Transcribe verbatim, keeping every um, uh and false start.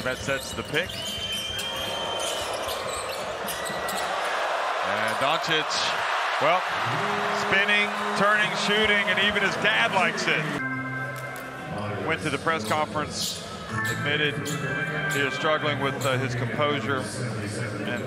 Ymet sets the pick. And Dončić, well, spinning, turning, shooting, and even his dad likes it. Went to the press conference, admitted he was struggling with uh, his composure. And